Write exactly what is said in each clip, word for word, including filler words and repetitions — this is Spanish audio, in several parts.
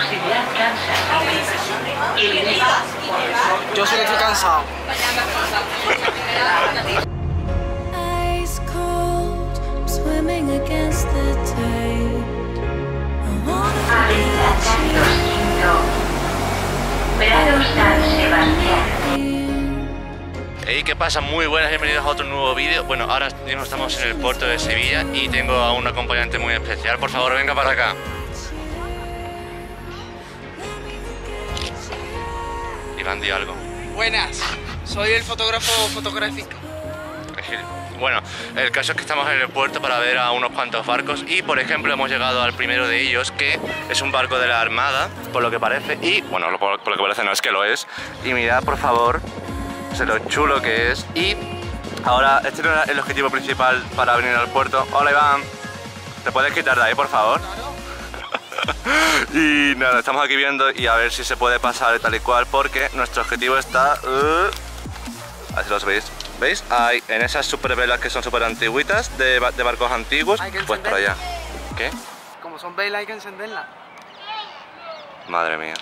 auxiliar cansa. Y el yo soy el que estoy cansado. Hey, ¿qué pasa? Muy buenas, bienvenidos a otro nuevo vídeo. Bueno, ahora mismo estamos en el puerto de Sevilla y tengo a un acompañante muy especial. Por favor, venga para acá. Iván, di algo. Buenas, soy el fotógrafo fotográfico. Bueno, el caso es que estamos en el puerto para ver a unos cuantos barcos y, por ejemplo, hemos llegado al primero de ellos, que es un barco de la Armada, por lo que parece, y, bueno, por lo que parece no es que lo es, y mirad, por favor, sé lo chulo que es. Y ahora, este no era el objetivo principal para venir al puerto. Hola, Iván, ¿te puedes quitar de ahí, por favor? Y nada, estamos aquí viendo y a ver si se puede pasar tal y cual, porque nuestro objetivo está... Uh, así los veis. ¿Veis? Hay en esas super velas que son súper antiguitas, de, de barcos antiguos, pues para allá. ¿Qué? Como son velas hay que encenderlas. Madre mía.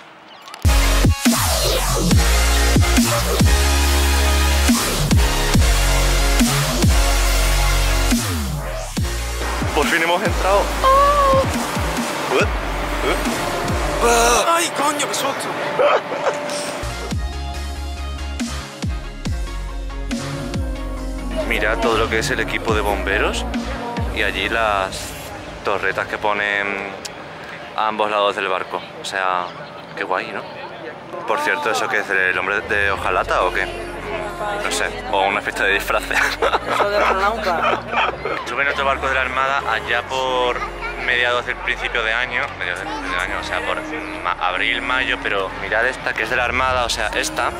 Por fin hemos entrado. Oh. Uh, uh. Uh. ¡Ay, coño, qué susto! Mirad todo lo que es el equipo de bomberos y allí las torretas que ponen a ambos lados del barco. O sea, qué guay, ¿no? Por cierto, ¿eso qué es? ¿El hombre de hojalata o qué? No sé, o una fiesta de disfraces. Sube nuestro barco de la Armada allá por mediados del principio de año, mediados del principio de año, o sea, por abril, mayo, pero mirad esta que es de la Armada, o sea, esta...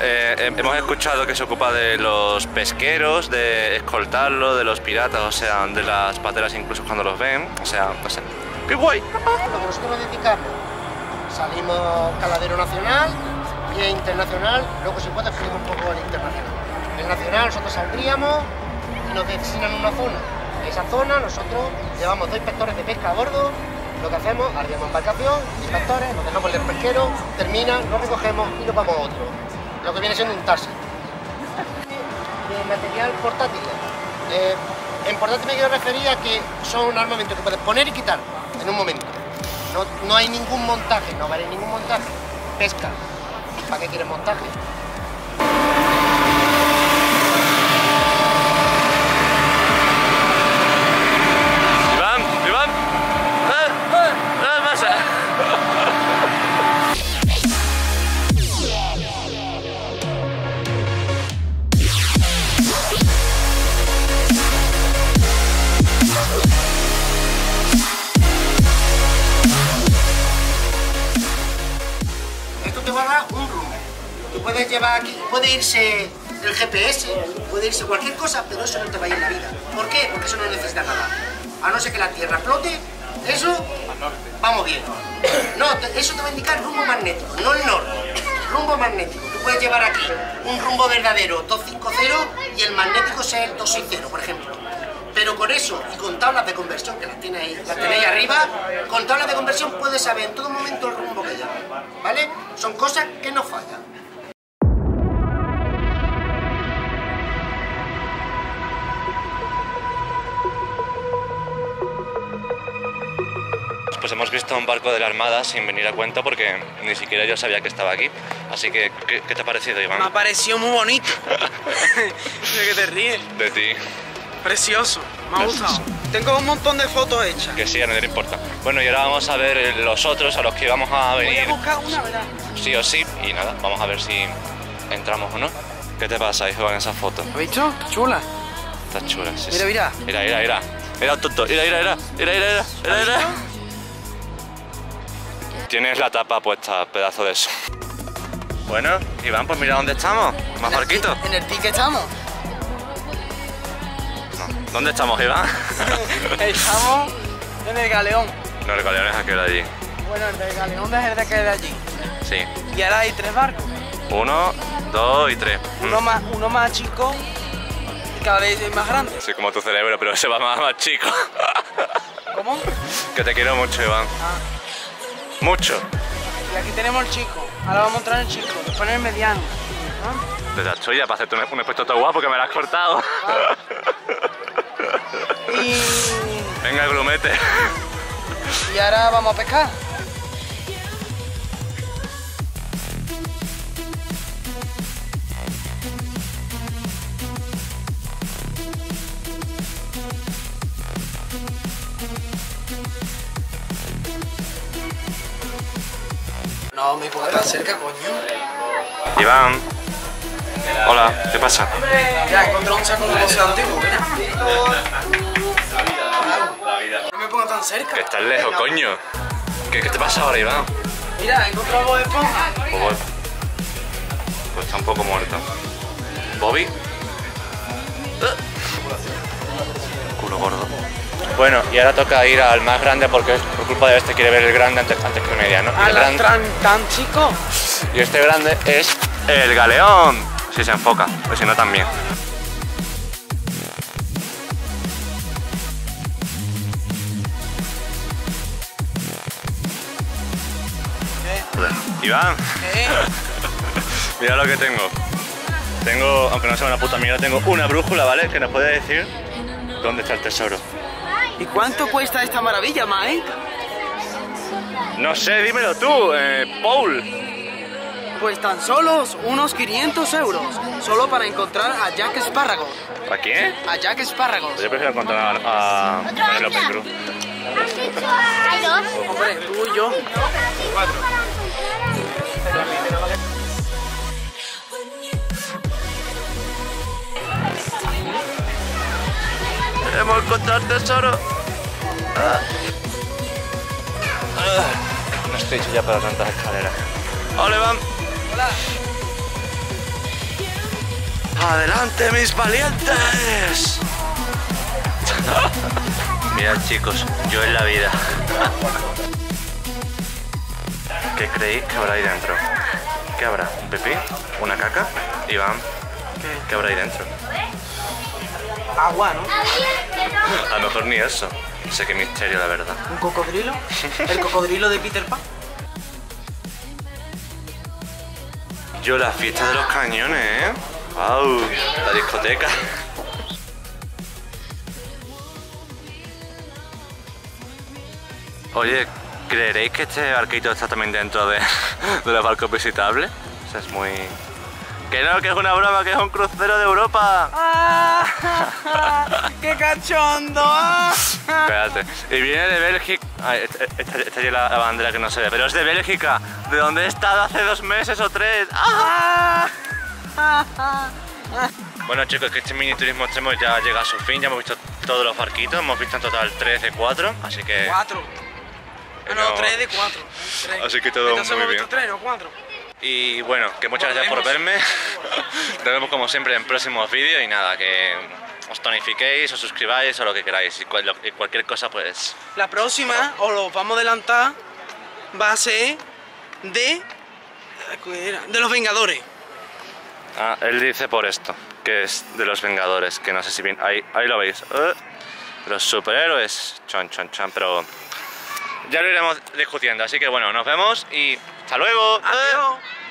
Eh, hemos escuchado que se ocupa de los pesqueros, de escoltarlos, de los piratas, o sea, de las pateras incluso cuando los ven, o sea, no sé, ¡qué guay! Lo que nosotros dedicamos, salimos caladero nacional, vía internacional, luego si puede salimos un poco al internacional. El nacional nosotros saldríamos y nos designan una zona. En esa zona nosotros llevamos dos inspectores de pesca a bordo. Lo que hacemos, arriamos embarcación, inspectores, nos dejamos el pesquero, termina, lo recogemos y nos vamos a otro. Lo que viene siendo un taxi. De material portátil. Eh, en portátil me quiero referir a que son un armamento que puedes poner y quitar en un momento. No, no hay ningún montaje, no vale ningún montaje. Pesca. ¿Para qué quieres montaje? Puede llevar aquí, puede irse el G P S, puede irse cualquier cosa, pero eso no te va a ir en la vida. ¿Por qué? Porque eso no necesita nada. A no ser que la Tierra flote, eso, vamos bien. No, eso te va a indicar rumbo magnético, no el norte, rumbo magnético. Tú puedes llevar aquí un rumbo verdadero doscientos cincuenta y el magnético sea el doscientos sesenta, por ejemplo. Pero con eso y con tablas de conversión, que las tenéis, las tenéis arriba, con tablas de conversión puedes saber en todo momento el rumbo que lleva, ¿vale? Son cosas que no fallan. Pues hemos visto un barco de la Armada sin venir a cuenta porque ni siquiera yo sabía que estaba aquí. Así que, ¿qué, qué te ha parecido, Iván? Me ha parecido muy bonito. ¿De qué te ríes? De ti. Precioso, me ha gustado. Tengo un montón de fotos hechas. Que sí, a nadie le importa. Bueno, y ahora vamos a ver los otros a los que vamos a venir. Voy a buscar una, ¿verdad? Sí o sí, y nada, vamos a ver si entramos o no. ¿Qué te pasa, hijo, en esa foto? ¿Has visto? Chula. Está chula, sí. Mira, sí. Mira. Mira, mira, mira. Mira, tonto. Mira, mira, mira. Mira, mira, mira. Mira, mira. Tienes la tapa puesta, pedazo de eso. Bueno, Iván, pues mira dónde estamos. Más barquito. En el pique estamos. No. ¿Dónde estamos, Iván? Estamos en el galeón. No, el galeón es aquel de allí. Bueno, el del galeón es el de aquel de allí. Sí. Y ahora hay tres barcos. Uno, dos y tres. Uno, mm. más, uno más chico y cada vez es más grande. Sí, como tu cerebro, pero se va más, más chico. ¿Cómo? Que te quiero mucho, Iván. Ah. Mucho. Y aquí tenemos el chico. Ahora vamos a entrar el chico. Después el mediano. ¿No? Te la cholla para hacerte un expuesto todo guapo que me lo has cortado. Ah. Y... venga, el grumete. Y ahora vamos a pescar. No, me pongo tan cerca, coño. Iván. Hola, ¿qué pasa? Ya, encontré un saco de cosas antiguos, mira. No me pongo tan cerca. Que estás lejos, coño. ¿Qué, ¿Qué te pasa ahora, Iván? Mira, he encontrado a Bob Esponja. Bob... pues está un poco muerta. ¿Bobby? Uh. Culo gordo. Bueno, y ahora toca ir al más grande porque por culpa de este quiere ver el grande antes, antes que el mediano. ¿A el gran... tan, tan chico? Y este grande es el galeón. Si se enfoca, pues si no también. Iván, ¿qué? Mira lo que tengo. Tengo, aunque no sea una puta mierda, tengo una brújula, ¿vale? Que nos puede decir dónde está el tesoro. ¿Y cuánto cuesta esta maravilla, Mike? No sé, dímelo tú, eh, Paul. Pues tan solo unos quinientos euros, solo para encontrar a Jack Espárragos. ¿A quién? A Jack Espárragos. Yo prefiero encontrar a, a el Open Crew. Hombre, tú y yo. Cuatro. Queremos encontrar tesoro. Ah. Ah. No estoy hecho ya para tantas escaleras. ¡Hola, Iván! ¡Hola! ¡Adelante, mis valientes! Mirad, chicos, yo en la vida. ¿Qué creéis que habrá ahí dentro? ¿Qué habrá? ¿Un pipí? ¿Una caca? Iván, ¿qué habrá ahí dentro? Agua, ¿no? A lo mejor ni eso. Sé que misterio, la verdad. ¿Un cocodrilo? ¿El cocodrilo de Peter Pan? Yo, la fiesta de los cañones, ¿eh? ¡Wow! La discoteca. Oye, ¿creeréis que este barquito está también dentro de, de los barcos visitables? O sea, es muy... que no, que es una broma, que es un crucero de Europa. Ah, ¡qué cachondo! Espérate. Y viene de Bélgica... ay, esta, esta es la, la bandera que no se ve, pero es de Bélgica, de donde he estado hace dos meses o tres. Ah. Bueno, chicos, que este mini turismo extremo ya llega a su fin. Ya hemos visto todos los barquitos, hemos visto en total tres de cuatro, así que... cuatro. No, no, tres de cuatro. tres. Así que todo entonces muy bien. tres o cuatro. Y bueno, que muchas gracias por verme. Nos vemos como siempre en próximos vídeos y nada, que os tonifiquéis, os suscribáis o lo que queráis. Y, cual, y cualquier cosa, pues... la próxima, o lo vamos a adelantar, va a ser de... de los Vengadores. Ah, él dice por esto, que es de los Vengadores, que no sé si bien... ahí, ahí lo veis. Uh, los superhéroes, chon, chon, chon, pero... ya lo iremos discutiendo, así que bueno, nos vemos y hasta luego. Adiós.